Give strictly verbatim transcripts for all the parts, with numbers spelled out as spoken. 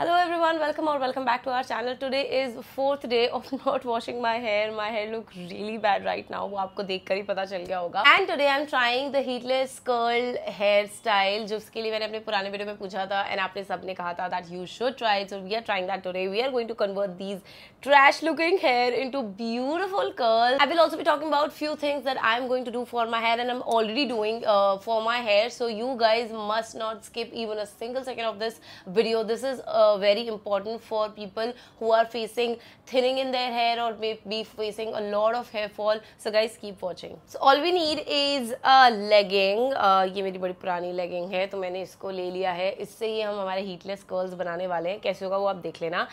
Hello everyone, welcome or welcome back to our channel. Today is fourth day of not washing my hair. My hair look really bad right now. वो आपको देखकर ही पता चल गया होगा. And today I'm trying the heatless curl hairstyle, जो उसके लिए मैंने अपने पुराने वीडियो में पूछा था and आपने सबने कहा था that you should try it. So we are trying that today. We are going to convert these trash looking hair into beautiful curls. I will also be talking about few things that I'm going to do for my hair and I'm already doing uh, for my hair. So you guys must not skip even a single second of this video. This is uh, very important for people who are facing thinning in their hair or may be facing a lot of hair fall. So guys, keep watching. So all we need is a legging. Uh, ये मेरी बड़ी पुरानी legging है तो मैंने इसको ले लिया है. इससे ही हम हमारे heatless curls बनाने वाले हैं. कैसे होगा वो आप देख लेना.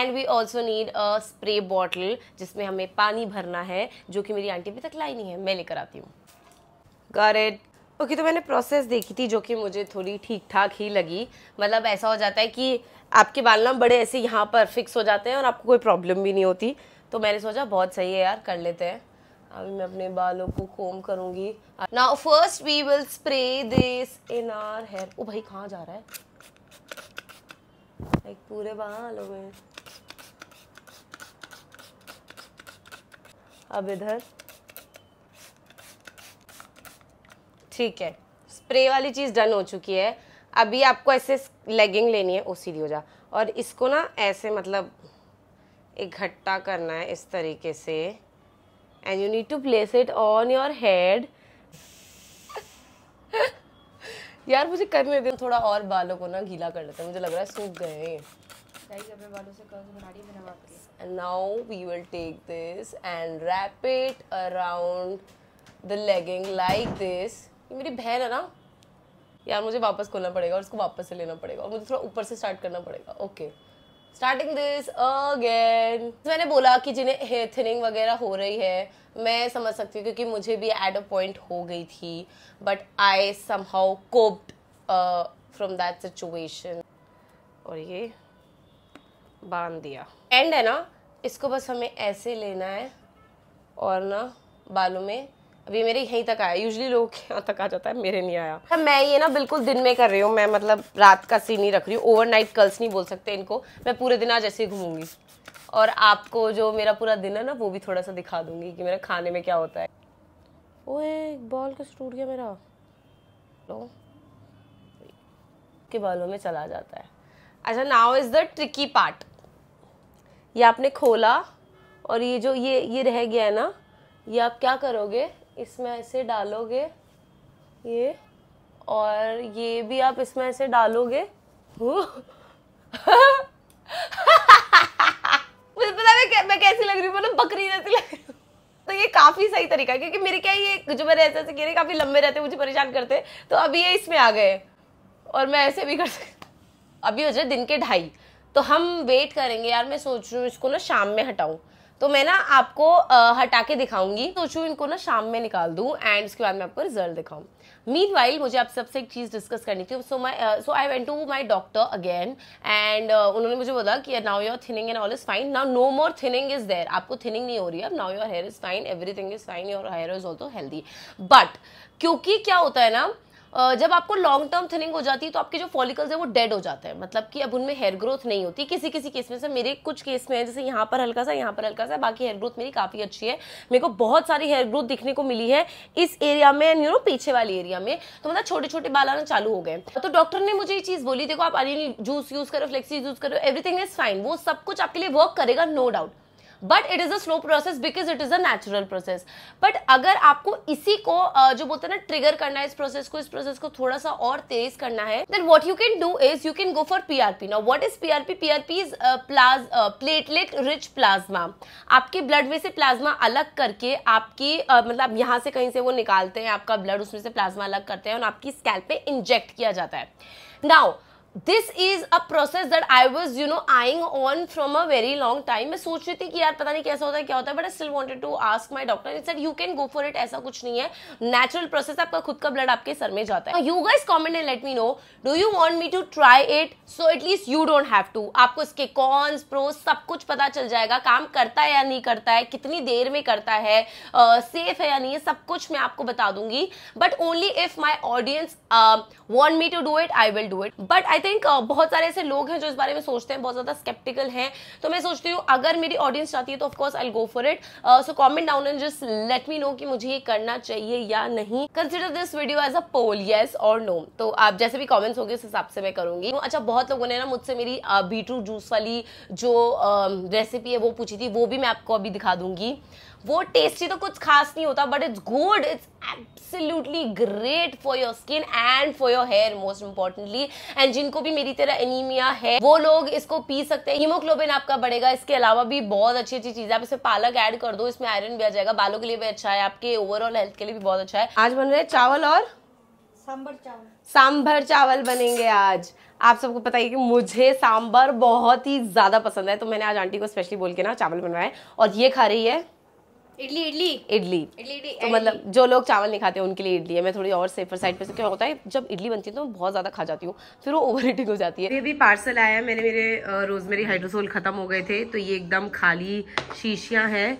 And we also need a spray bottle जिसमें हमें पानी भरना है, जो कि मेरी आंटी अभी तक लाई नहीं है. मैं लेकर आती हूँ. Got it. ओके okay, तो मैंने प्रोसेस देखी थी जो कि मुझे थोड़ी ठीक ठाक ही लगी. मतलब ऐसा हो जाता है कि आपके बाल ना बड़े ऐसे यहाँ पर फिक्स हो जाते हैं और आपको कोई प्रॉब्लम भी नहीं होती. तो मैंने सोचा बहुत सही है यार, कर लेते हैं. अभी मैं अपने बालों को कोम करूँगी. Now first we will spray this in our hair. ओ भाई कहाँ जा रहा है, लाइक पूरे बालों में. अब इधर ठीक है, स्प्रे वाली चीज़ डन हो चुकी है. अभी आपको ऐसे लेगिंग लेनी है. ओ सीधी हो जा. और इसको ना ऐसे मतलब इकट्ठा करना है इस तरीके से. And you need to place it on your head. यार मुझे करने दे थोड़ा, और बालों को ना गीला कर लेते हैं. मुझे लग रहा है सूख गए हैं. Now we will take this and wrap it around the legging like this. मेरी बहन है ना यार, मुझे वापस खोलना पड़ेगा और उसको वापस से लेना पड़ेगा और मुझे थोड़ा ऊपर से स्टार्ट करना पड़ेगा. Okay starting this again. मैंने बोला कि जिन्हें हेयर थिनिंग वगैरह हो रही है, मैं समझ सकती हूँ क्योंकि मुझे भी एट अ पॉइंट हो गई थी. But I somehow coped from that situation. और ये बांध दिया एंड है ना, इसको बस हमें ऐसे लेना है और ना बालों में. अभी मेरे यहीं तक आया, यूजुअली लोगों के यहाँ तक आ जाता है, मेरे नहीं आया. मैं ये ना बिल्कुल दिन में कर रही हूँ. मैं मतलब रात का सीन नहीं रख रही हूँ. ओवरनाइट कर्ल्स नहीं बोल सकते इनको. मैं पूरे दिन आज ऐसे ही घूमूंगी और आपको जो मेरा पूरा दिन है ना वो भी थोड़ा सा दिखा दूंगी कि मेरा खाने में क्या होता है. ओए बॉल कैसे टूट गया मेरा. लो के बालों में चला जाता है. अच्छा now is the tricky part. ये आपने खोला और ये जो ये ये रह गया है ना, ये आप क्या करोगे, इसमें ऐसे डालोगे ये, और ये भी आप इसमें ऐसे डालोगे. मुझे पता मैं मैं कैसी लग रही हूँ, मतलब बकरी जैसी लग रही हूँ. तो ये काफ़ी सही तरीका है क्योंकि मेरे क्या ये जो मेरे ऐसे ऐसे कह रहे काफ़ी लंबे रहते, मुझे परेशान करते. तो अभी ये इसमें आ गए और मैं ऐसे भी कर सकती. अभी हो जाए दिन के ढाई, तो हम वेट करेंगे. यार मैं सोच रही हूँ इसको ना शाम में हटाऊँ. तो मैं ना आपको आ, हटा के दिखाऊंगी. सोचूं इनको ना शाम में निकाल दूं एंड उसके बाद मैं आपको रिजल्ट दिखाऊं. मीनवाइल मुझे आप सबसे एक चीज़ डिस्कस करनी थी. So my so I went to my doctor again and उन्होंने मुझे बोला कि now your thinning and all is fine. Now no more thinning is there. आपको थिनिंग नहीं हो रही है अब. Now your hair is fine, everything is fine, your hair is also healthy. But क्योंकि क्या होता है ना, Uh, जब आपको लॉन्ग टर्म थिनिंग हो जाती है तो आपके जो फॉलिकल्स हैं वो डेड हो जाते हैं. मतलब कि अब उनमें हेयर ग्रोथ नहीं होती. किसी किसी केस में से मेरे कुछ केस में है, जैसे यहाँ पर हल्का सा, यहाँ पर हल्का सा, बाकी हेयर ग्रोथ मेरी काफ़ी अच्छी है. मेरे को बहुत सारी हेयर ग्रोथ दिखने को मिली है इस एरिया में, यू नो पीछे वाली एरिया में. तो मतलब छोटे छोटे बाल आना चालू हो गए. तो डॉक्टर ने मुझे ये चीज़ बोली, देखो आप अनियन जूस यूज़ करो, फ्लेक्सी यूज़ करो, एवरीथिंग इज़ फाइन. वो सब कुछ आपके लिए वर्क करेगा no doubt. But it is a slow process because it is a natural process. But अगर आपको इसी को जो बोलते हैं ना ट्रिगर करना है, इस प्रोसेस को, इस प्रोसेस को थोड़ा सा और तेज करना है, then what you can do is you can go for P R P. Now what is P R P? P R P is प्लाज प्लेटलेट रिच प्लाज्मा. आपके ब्लड में से प्लाज्मा अलग करके आपकी uh, मतलब यहाँ से कहीं से वो निकालते हैं आपका ब्लड, उसमें से प्लाज्मा अलग करते हैं और आपकी स्कैल्प पे इंजेक्ट किया जाता है. Now this is a process that I was you know eyeing on from a very long time. मैं सोच रही थी कि यार पता नहीं कैसा होता है, क्या होता है, but I still wanted to ask my doctor. It said you can go for it. ऐसा कुछ नहीं है, नेचुरल प्रोसेस. आपका खुद का ब्लड आपके सर में जाता है. You guys comment and let me know, do you want me to try it? So at least you don't have to. आपको इसके कॉन्स प्रोज सब कुछ पता चल जाएगा. काम करता है या नहीं करता है, कितनी देर में करता है, सेफ uh, है या नहीं है, सब कुछ मैं आपको बता दूंगी. But only if my audience want me to do it I will do it. But I think बहुत सारे ऐसे लोग हैं जो इस बारे में सोचते हैं, बहुत ज्यादा स्केप्टिकल हैं, तो मैं सोचती हूँ अगर मेरी ऑडियंस चाहती है तो of course I will go for it. So comment down and just let me know कि मुझे ये करना चाहिए या नहीं. Consider this video as a poll, yes और नो. तो आप जैसे भी कॉमेंट्स होंगे उस हिसाब से मैं करूंगी. अच्छा, बहुत लोगों ने ना मुझसे मेरी बीटरूट जूस वाली जो रेसिपी है वो पूछी थी, वो भी मैं आपको अभी दिखा दूंगी. वो टेस्टी तो कुछ खास नहीं होता, but it's good, it's absolutely great for your skin and for your hair most importantly. And जिनको भी मेरी तरह एनीमिया है वो लोग इसको पी सकते हैं, हीमोग्लोबिन आपका बढ़ेगा. इसके अलावा भी बहुत अच्छी अच्छी चीजें, आप इसमें पालक ऐड कर दो, इसमें आयरन भी आ जाएगा. बालों के लिए भी अच्छा है, आपके ओवरऑल हेल्थ के लिए भी बहुत अच्छा है. आज बन रहे चावल और सांभर चावल, सांभर चावल बनेंगे आज. आप सबको पता है कि मुझे सांभर बहुत ही ज्यादा पसंद है, तो मैंने आज आंटी को स्पेशली बोल के ना चावल बनवाए. और ये खा रही है इडली इडली इडली इडली तो मतलब जो लोग चावल नहीं खाते उनके लिए इडली है. मैं थोड़ी और सेफर साइड पे, क्या होता है जब इडली बनती है तो मैं बहुत ज्यादा खा जाती हूँ, फिर वो ओवर ईटिंग हो जाती है. ये भी पार्सल आया है, मैंने मेरे रोजमेरी हाइड्रोसोल खत्म हो गए थे, तो ये एकदम खाली शीशियाँ हैं.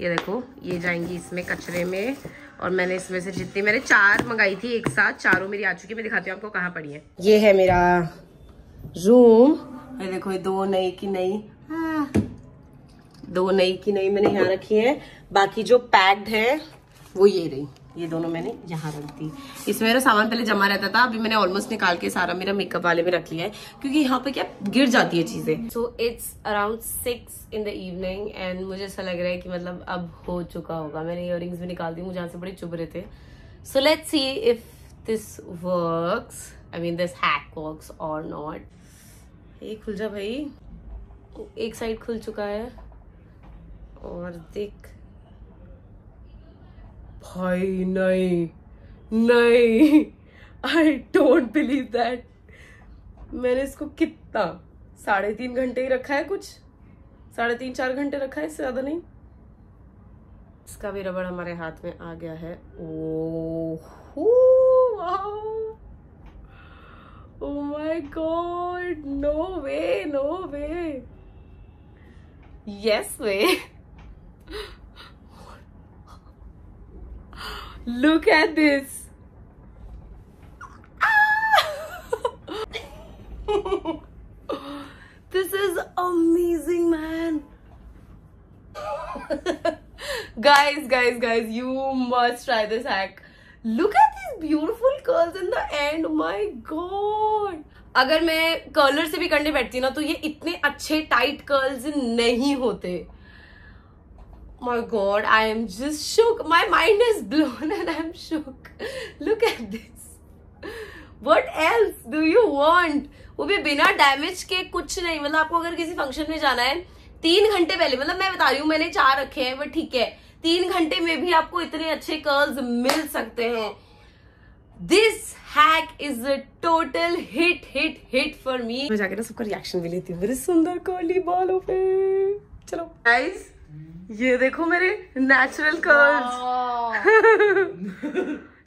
ये देखो, ये जाएंगी इसमें कचरे में. और मैंने इसमें से जितनी, मैंने चार मंगाई थी एक साथ, चारों मेरी आ चुकी है. मैं दिखाती हूँ आपको कहाँ पड़ी है. ये है मेरा रूम, ये देखो, ये दो नई की नई दो नई की नई मैंने यहाँ रखी है. बाकी जो पैक्ड है वो ये रही, ये दोनों मैंने यहाँ रख दी. इसमें मेरा सामान पहले जमा रहता था, अभी मैंने ऑलमोस्ट निकाल के सारा मेरा मेकअप वाले में रख लिया है, क्योंकि यहाँ पे क्या गिर जाती है चीजें. So it's around six in the evening and मुझे ऐसा लग रहा है कि मतलब अब हो चुका होगा. मैंने इयररिंग्स भी निकाल दी, मुझे यहाँ से बड़े चुभ रहे थे. So let's see if this works, I mean this hack works और नॉट. ये खुल जा भाई, एक साइड खुल चुका है और देख भाई, नहीं नहीं आई डोंट बिलीव दैट. मैंने इसको कितना, साढ़े तीन घंटे ही रखा है, कुछ साढ़े तीन चार घंटे रखा है, इससे ज्यादा नहीं. इसका भी रबड़ हमारे हाथ में आ गया है. Oh oh my god, no way no way, yes way. Look at this. This is amazing, man. Guys, guys, guys, you must try this hack. Look at these beautiful curls in the end. My God. अगर मैं curler से भी करने बैठती ना तो ये इतने अच्छे टाइट कर्ल्स नहीं होते. My God, I am just shook. My mind is blown and I am shook. Look at this. What else do you want? वो भी बिना डैमेज के, कुछ नहीं. मतलब आपको अगर किसी फंक्शन में जाना है, तीन घंटे पहले, मतलब मैं बता रही हूँ मैंने चार रखे हैं बट ठीक है, तीन घंटे में भी आपको इतने अच्छे कर्ल्स मिल सकते हैं. This hack is a total hit, hit, hit for me. मैं जाके ना सबका रिएक्शन भी लेती हूँ मेरे सुंदर कर्ली बालों पे. चलो guys, ये देखो मेरे नेचुरल कर्ल्स.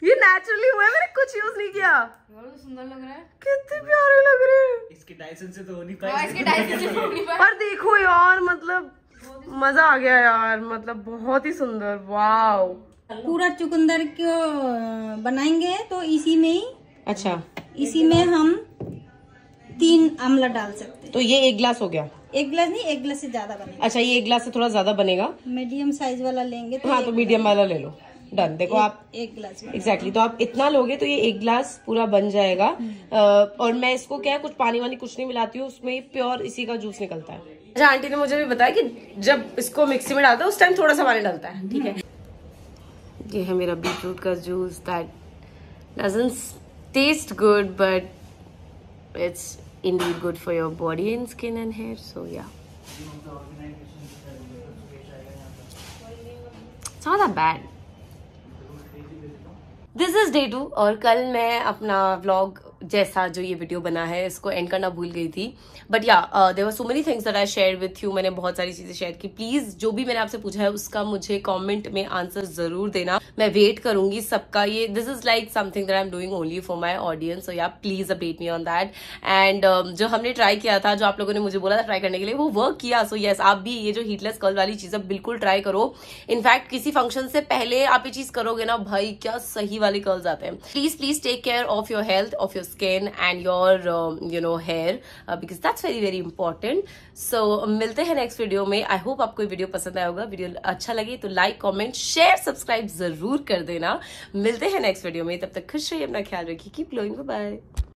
ये नेचुरली हुआ है, मैंने कुछ यूज नहीं किया. बहुत सुंदर लग रहा है, कितने प्यारे लग रहे हैं. इसके डायसन से तो हो नहीं पाया, इसके डायसन से हो नहीं पाया, पर देखो यार मतलब मजा आ गया यार, मतलब बहुत ही सुंदर. वाओ, पूरा चुकंदर को बनाएंगे तो इसी में ही, अच्छा इसी में हम तीन आमला डाल सकते हैं. तो ये एक ग्लास हो गया, एक ग्लास नहीं, एक ग्लास से ज्यादा बनेगा. अच्छा, ये एक ग्लास से थोड़ा ज्यादा बनेगा, मीडियम साइज वाला लेंगे तो. हाँ, तो मीडियम वाला ले लो. डन. देखो आप एक ग्लास एग्जैक्टली, तो आप इतना लोगे तो ये एक ग्लास पूरा बन जाएगा. और मैं इसको क्या, कुछ पानी वानी कुछ नहीं मिलाती हूँ, उसमें प्योर इसी का जूस निकलता है. अच्छा, आंटी ने मुझे भी बताया कि जब इसको मिक्सी में डालता है उस टाइम थोड़ा सा पानी डालता है, ठीक है. ये है मेरा बीटरूट का juice. That doesn't taste good but it's indeed good for your body and skin and hair. So yeah, it's not that bad. This is day two. और कल मैं अपना व्लॉग जैसा जो ये वीडियो बना है इसको एंड करना भूल गई थी, but yeah there were so many things that I share with you. मैंने बहुत सारी चीजें शेयर की. प्लीज जो भी मैंने आपसे पूछा है उसका मुझे कमेंट में आंसर जरूर देना, मैं वेट करूंगी सबका. ये this is like something that I am doing only for my audience, so yeah please update me on that. And जो हमने ट्राई किया था, जो आप लोगों ने मुझे बोला था ट्राई करने के लिए, वो वर्क किया. सो so, येस yes, आप भी ये जो हीटलेस कर्ल वाली चीज अब बिल्कुल ट्राई करो. इनफैक्ट किसी फंक्शन से पहले आप ये चीज करोगे ना भाई, क्या सही वाले कर्ल्स आते हैं. Please please take care of your health, of your skin and your um, you know hair uh, because that's very very important. So मिलते हैं next video में. I hope आपको ये video पसंद आया होगा. Video अच्छा लगी तो like, comment, share, subscribe जरूर कर देना. मिलते हैं next video में. तब तक खुश रहिए, अपना ख्याल रखिए. Keep glowing. Bye bye.